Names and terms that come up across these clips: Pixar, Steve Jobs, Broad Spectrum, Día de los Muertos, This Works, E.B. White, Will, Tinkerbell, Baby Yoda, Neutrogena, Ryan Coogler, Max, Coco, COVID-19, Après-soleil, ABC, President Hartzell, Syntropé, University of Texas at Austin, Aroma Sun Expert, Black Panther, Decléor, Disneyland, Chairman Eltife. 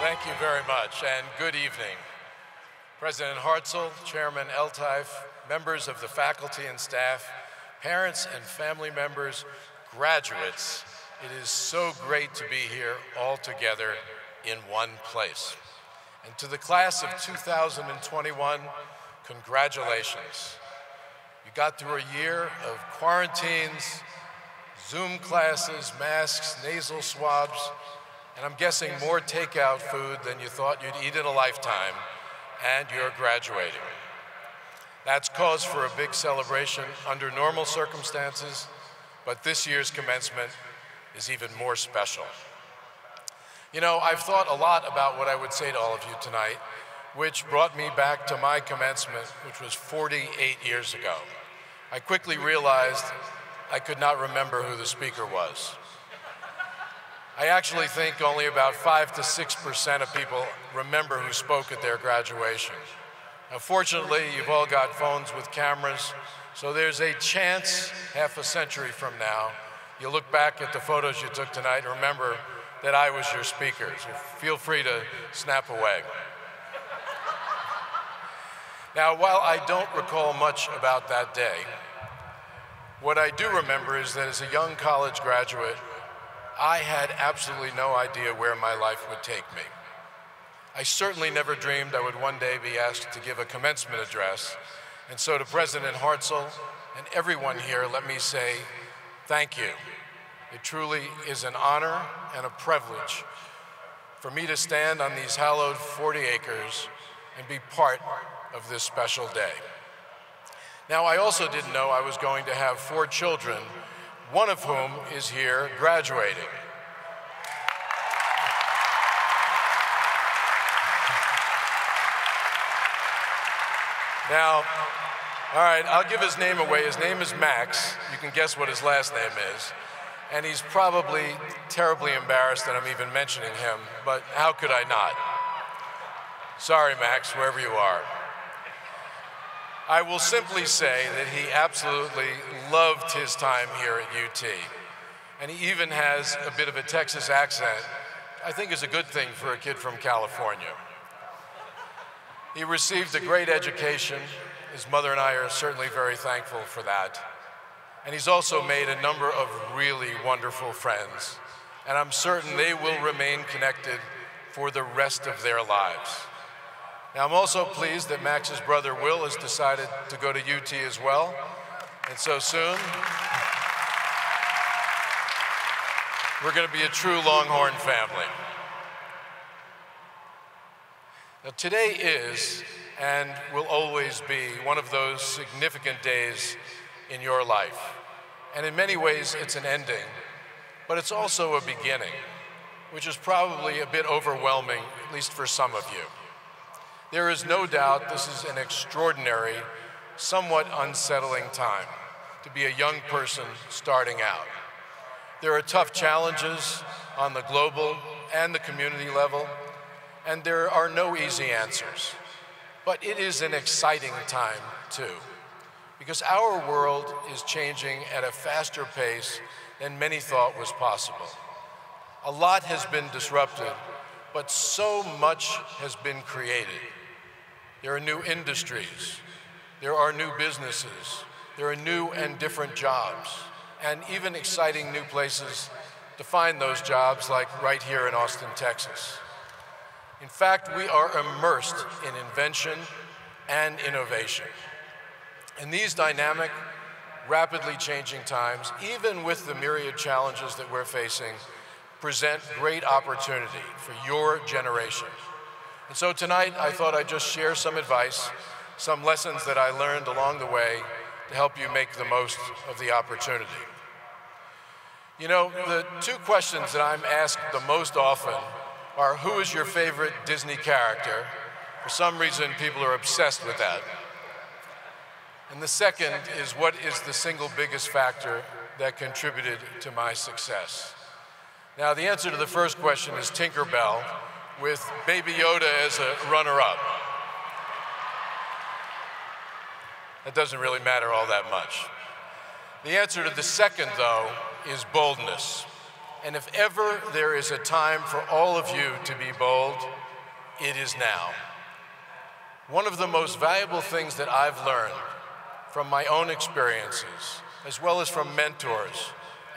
Thank you very much, and good evening. President Hartzell, Chairman Eltife, members of the faculty and staff, parents and family members, graduates, it is so great to be here all together in one place. And to the class of 2021, congratulations. You got through a year of quarantines, Zoom classes, masks, nasal swabs, and I'm guessing more takeout food than you thought you'd eat in a lifetime, and you're graduating. That's cause for a big celebration under normal circumstances, but this year's commencement is even more special. You know, I've thought a lot about what I would say to all of you tonight, which brought me back to my commencement, which was 48 years ago. I quickly realized I could not remember who the speaker was. I actually think only about 5 to 6% of people remember who spoke at their graduation. Now, fortunately, you've all got phones with cameras, so there's a chance half a century from now, you'll look back at the photos you took tonight and remember that I was your speaker, so feel free to snap away. Now, while I don't recall much about that day, what I do remember is that as a young college graduate, I had absolutely no idea where my life would take me. I certainly never dreamed I would one day be asked to give a commencement address. And so to President Hartzell and everyone here, let me say thank you. It truly is an honor and a privilege for me to stand on these hallowed 40 acres and be part of this special day. Now, I also didn't know I was going to have 4 children, one of whom is here graduating. Now, all right, I'll give his name away. His name is Max. You can guess what his last name is. And he's probably terribly embarrassed that I'm even mentioning him, but how could I not? Sorry, Max, wherever you are. I will simply say that he absolutely loved his time here at UT. And he even has a bit of a Texas accent, I think is a good thing for a kid from California. He received a great education. His mother and I are certainly very thankful for that. And he's also made a number of really wonderful friends. And I'm certain they will remain connected for the rest of their lives. Now, I'm also pleased that Max's brother, Will, has decided to go to UT as well, and so soon, we're going to be a true Longhorn family. Now, today is, and will always be, one of those significant days in your life. And in many ways, it's an ending, but it's also a beginning, which is probably a bit overwhelming, at least for some of you. There is no doubt this is an extraordinary, somewhat unsettling time to be a young person starting out. There are tough challenges on the global and the community level, and there are no easy answers. But it is an exciting time, too, because our world is changing at a faster pace than many thought was possible. A lot has been disrupted, but so much has been created. There are new industries, there are new businesses, there are new and different jobs, and even exciting new places to find those jobs, like right here in Austin, Texas. In fact, we are immersed in invention and innovation. In these dynamic, rapidly changing times, even with the myriad challenges that we're facing, present great opportunity for your generation. And so tonight, I thought I'd just share some advice, some lessons that I learned along the way to help you make the most of the opportunity. You know, the 2 questions that I'm asked the most often are, who is your favorite Disney character? For some reason, people are obsessed with that. And the second is, what is the single biggest factor that contributed to my success? Now, the answer to the first question is Tinkerbell, with Baby Yoda as a runner-up. That doesn't really matter all that much. The answer to the second, though, is boldness. And if ever there is a time for all of you to be bold, it is now. One of the most valuable things that I've learned from my own experiences, as well as from mentors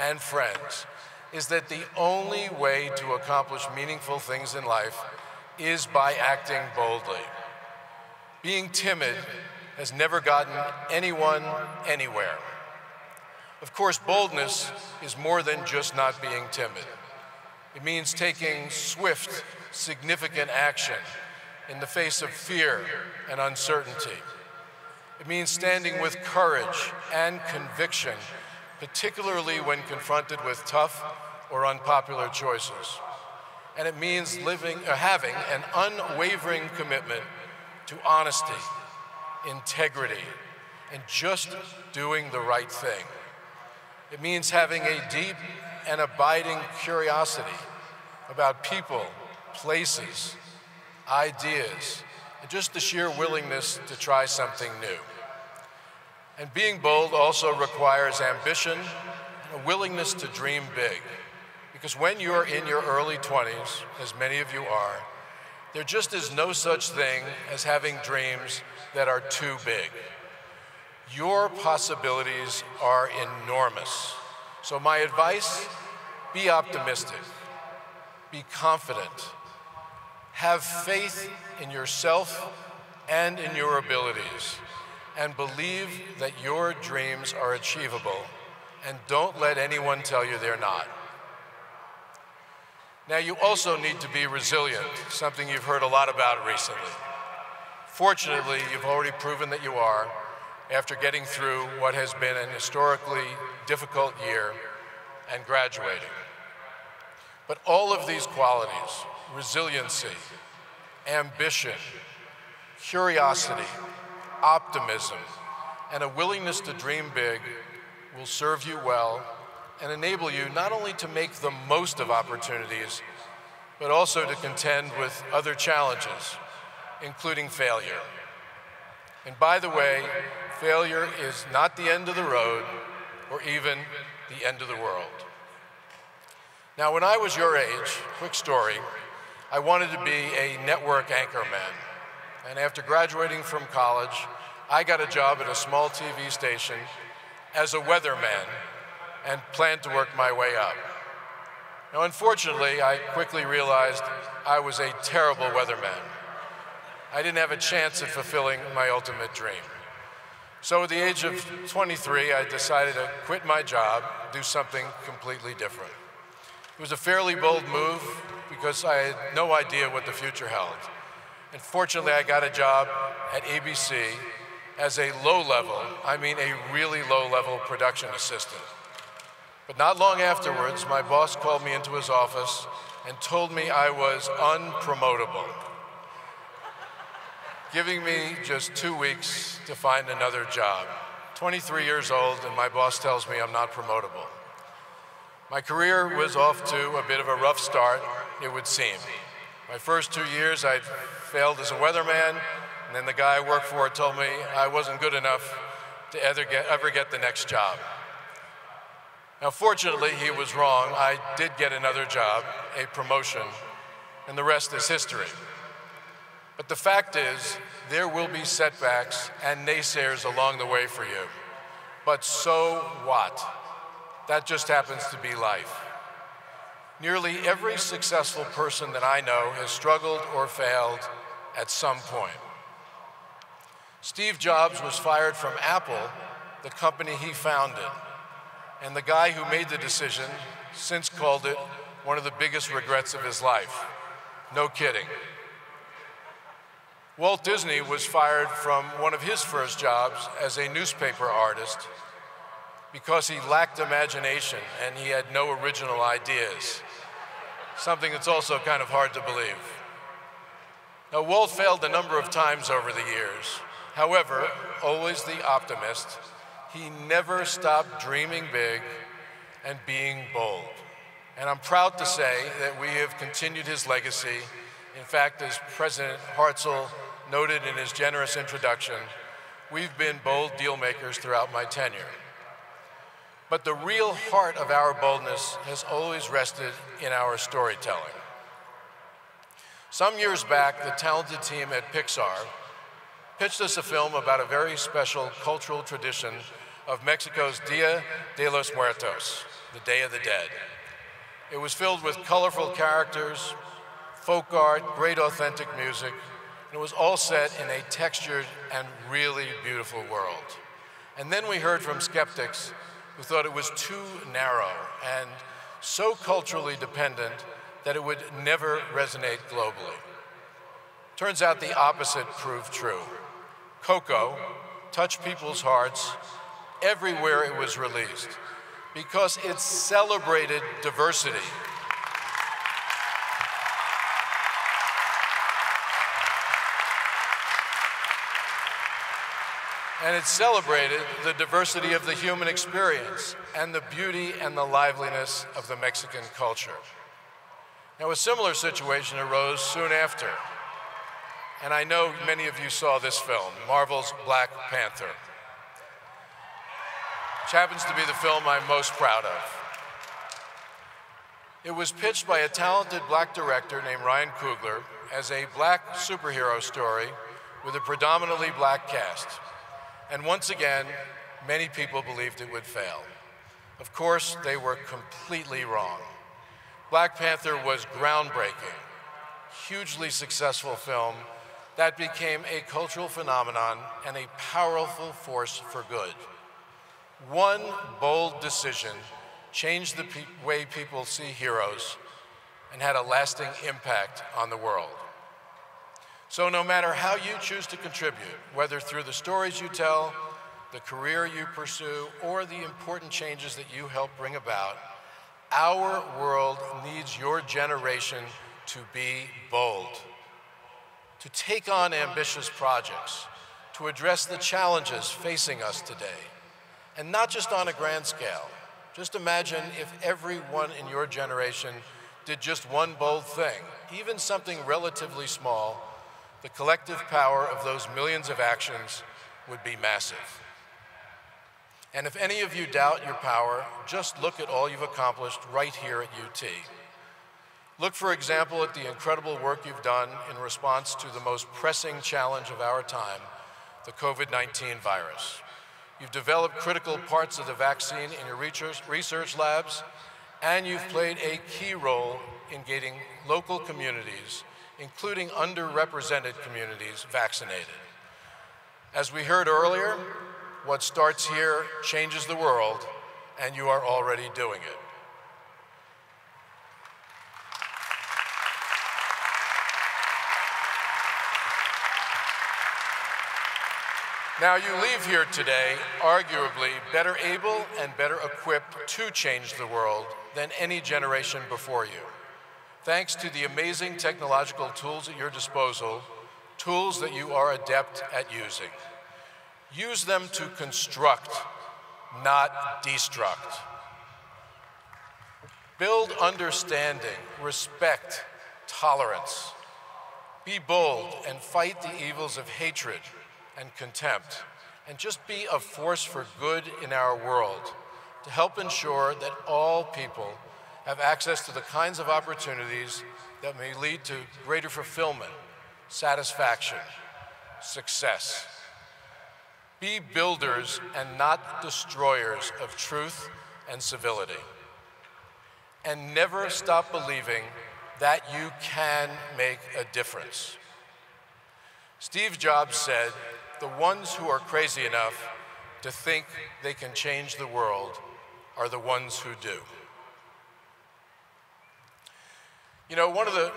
and friends, is that the only way to accomplish meaningful things in life is by acting boldly. Being timid has never gotten anyone anywhere. Of course, boldness is more than just not being timid. It means taking swift, significant action in the face of fear and uncertainty. It means standing with courage and conviction, particularly when confronted with tough or unpopular choices. And it means having an unwavering commitment to honesty, integrity, and just doing the right thing. It means having a deep and abiding curiosity about people, places, ideas, and just the sheer willingness to try something new. And being bold also requires ambition and a willingness to dream big. Because when you're in your early 20s, as many of you are, there just is no such thing as having dreams that are too big. Your possibilities are enormous. So my advice, be optimistic, be confident, have faith in yourself and in your abilities, and believe that your dreams are achievable, and don't let anyone tell you they're not. Now, you also need to be resilient, something you've heard a lot about recently. Fortunately, you've already proven that you are, after getting through what has been an historically difficult year and graduating. But all of these qualities, resiliency, ambition, curiosity, optimism, and a willingness to dream big, will serve you well and enable you not only to make the most of opportunities, but also to contend with other challenges, including failure. And by the way, failure is not the end of the road, or even the end of the world. Now, when I was your age, quick story, I wanted to be a network anchor man. And after graduating from college, I got a job at a small TV station as a weatherman and planned to work my way up. Now, unfortunately, I quickly realized I was a terrible weatherman. I didn't have a chance at fulfilling my ultimate dream. So at the age of 23, I decided to quit my job, do something completely different. It was a fairly bold move because I had no idea what the future held. And fortunately, I got a job at ABC as a low-level, I mean a really low-level production assistant. But not long afterwards, my boss called me into his office and told me I was unpromotable, giving me just 2 weeks to find another job. 23 years old, and my boss tells me I'm not promotable. My career was off to a bit of a rough start, it would seem. My first 2 years, I failed as a weatherman, and then the guy I worked for told me I wasn't good enough to ever get the next job. Now, fortunately, he was wrong. I did get another job, a promotion, and the rest is history. But the fact is, there will be setbacks and naysayers along the way for you. But so what? That just happens to be life. Nearly every successful person that I know has struggled or failed at some point. Steve Jobs was fired from Apple, the company he founded. And the guy who made the decision since called it one of the biggest regrets of his life. No kidding. Walt Disney was fired from one of his first jobs as a newspaper artist because he lacked imagination and he had no original ideas, something that's also kind of hard to believe. Now, Walt failed a number of times over the years. However, always the optimist, he never stopped dreaming big and being bold. And I'm proud to say that we have continued his legacy. In fact, as President Hartzell noted in his generous introduction, we've been bold deal makers throughout my tenure. But the real heart of our boldness has always rested in our storytelling. Some years back, the talented team at Pixar pitched us a film about a very special cultural tradition of Mexico's Día de los Muertos, the Day of the Dead. It was filled with colorful characters, folk art, great authentic music, and it was all set in a textured and really beautiful world. And then we heard from skeptics who thought it was too narrow and so culturally dependent that it would never resonate globally. Turns out the opposite proved true. Coco touched people's hearts everywhere it was released because it celebrated diversity. And it celebrated the diversity of the human experience and the beauty and the liveliness of the Mexican culture. Now, a similar situation arose soon after. And I know many of you saw this film, Marvel's Black Panther, which happens to be the film I'm most proud of. It was pitched by a talented black director named Ryan Coogler as a black superhero story with a predominantly black cast. And once again, many people believed it would fail. Of course, they were completely wrong. Black Panther was groundbreaking, hugely successful film that became a cultural phenomenon and a powerful force for good. One bold decision changed the way people see heroes and had a lasting impact on the world. So no matter how you choose to contribute, whether through the stories you tell, the career you pursue, or the important changes that you help bring about, our world needs your generation to be bold, to take on ambitious projects, to address the challenges facing us today, and not just on a grand scale. Just imagine if everyone in your generation did just one bold thing, even something relatively small. The collective power of those millions of actions would be massive. And if any of you doubt your power, just look at all you've accomplished right here at UT. Look, for example, at the incredible work you've done in response to the most pressing challenge of our time, the COVID-19 virus. You've developed critical parts of the vaccine in your research labs, and you've played a key role in getting local communities, including underrepresented communities, vaccinated. As we heard earlier, what starts here changes the world, and you are already doing it. Now, you leave here today arguably better able and better equipped to change the world than any generation before you. Thanks to the amazing technological tools at your disposal, tools that you are adept at using. Use them to construct, not destruct. Build understanding, respect, tolerance. Be bold and fight the evils of hatred and contempt, and just be a force for good in our world to help ensure that all people have access to the kinds of opportunities that may lead to greater fulfillment, satisfaction, success. Be builders and not destroyers of truth and civility. And never stop believing that you can make a difference. Steve Jobs said, "The ones who are crazy enough to think they can change the world are the ones who do." You know, one of the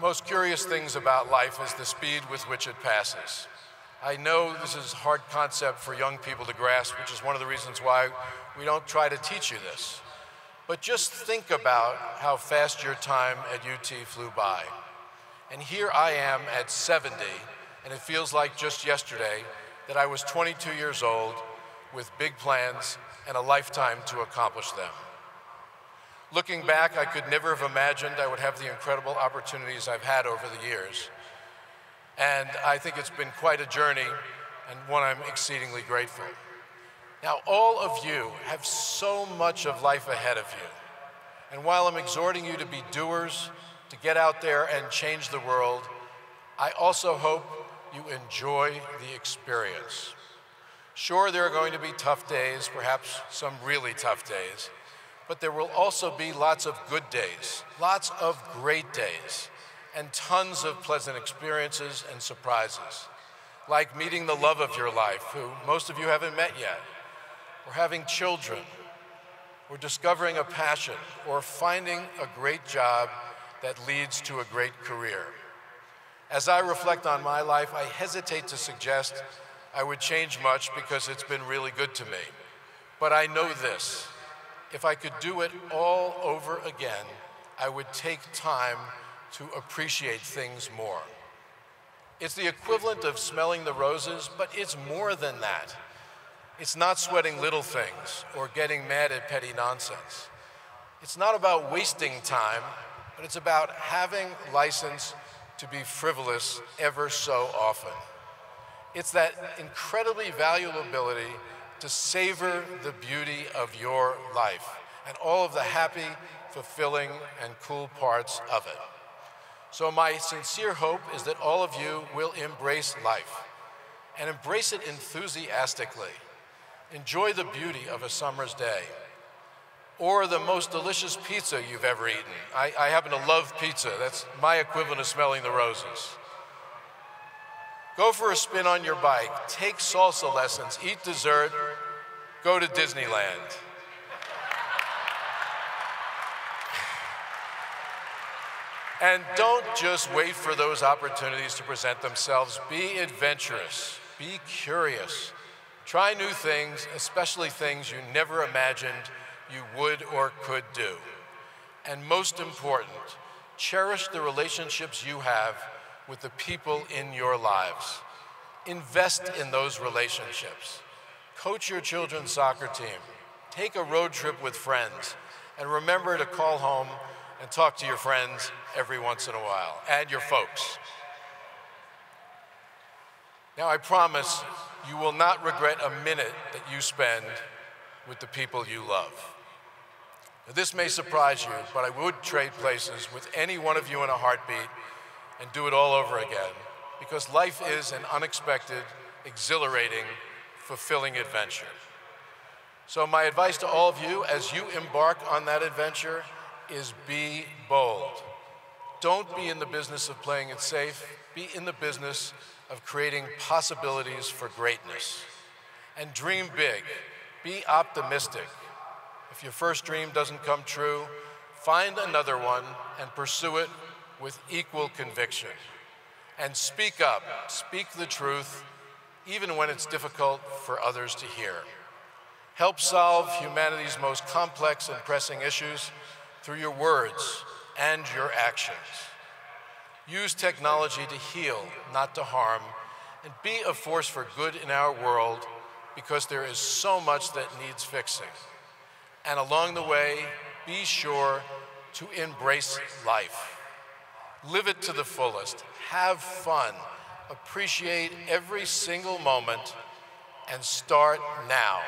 most curious things about life is the speed with which it passes. I know this is a hard concept for young people to grasp, which is one of the reasons why we don't try to teach you this. But just think about how fast your time at UT flew by. And here I am at 70, and it feels like just yesterday that I was 22 years old with big plans and a lifetime to accomplish them. Looking back, I could never have imagined I would have the incredible opportunities I've had over the years. And I think it's been quite a journey and one I'm exceedingly grateful. Now, all of you have so much of life ahead of you. And while I'm exhorting you to be doers, to get out there and change the world, I also hope you enjoy the experience. Sure, there are going to be tough days, perhaps some really tough days, but there will also be lots of good days, lots of great days, and tons of pleasant experiences and surprises, like meeting the love of your life, who most of you haven't met yet, or having children, or discovering a passion, or finding a great job that leads to a great career. As I reflect on my life, I hesitate to suggest I would change much because it's been really good to me. But I know this: if I could do it all over again, I would take time to appreciate things more. It's the equivalent of smelling the roses, but it's more than that. It's not sweating little things or getting mad at petty nonsense. It's not about wasting time, but it's about having license to be frivolous ever so often. It's that incredibly valuable ability to savor the beauty of your life and all of the happy, fulfilling, and cool parts of it. So my sincere hope is that all of you will embrace life and embrace it enthusiastically. Enjoy the beauty of a summer's day or the most delicious pizza you've ever eaten. I happen to love pizza. That's my equivalent of smelling the roses. Go for a spin on your bike, take salsa lessons, eat dessert, go to Disneyland. And don't just wait for those opportunities to present themselves. Be adventurous, be curious. Try new things, especially things you never imagined you would or could do. And most important, cherish the relationships you have with the people in your lives. Invest in those relationships. Coach your children's soccer team. Take a road trip with friends. And remember to call home and talk to your friends every once in a while, and your folks. Now, I promise you will not regret a minute that you spend with the people you love. Now, this may surprise you, but I would trade places with any one of you in a heartbeat and do it all over again, because life is an unexpected, exhilarating, fulfilling adventure. So my advice to all of you as you embark on that adventure is be bold. Don't be in the business of playing it safe. Be in the business of creating possibilities for greatness. And dream big. Be optimistic. If your first dream doesn't come true, find another one and pursue it with equal conviction. And speak up, speak the truth, even when it's difficult for others to hear. Help solve humanity's most complex and pressing issues through your words and your actions. Use technology to heal, not to harm, and be a force for good in our world, because there is so much that needs fixing. And along the way, be sure to embrace life. Live it to the fullest, have fun, appreciate every single moment, and start now.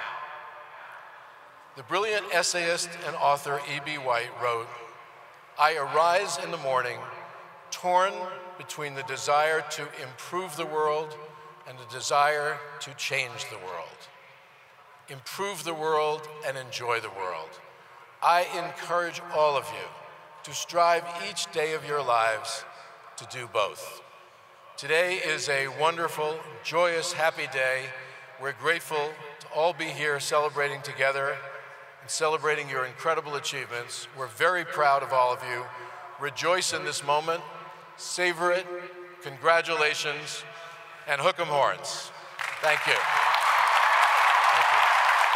The brilliant essayist and author E.B. White wrote, "I arise in the morning, torn between the desire to improve the world and the desire to change the world. Improve the world and enjoy the world." I encourage all of you to strive each day of your lives to do both. Today is a wonderful, joyous, happy day. We're grateful to all be here celebrating together and celebrating your incredible achievements. We're very proud of all of you. Rejoice in this moment, savor it, congratulations, and hook 'em horns. Thank you.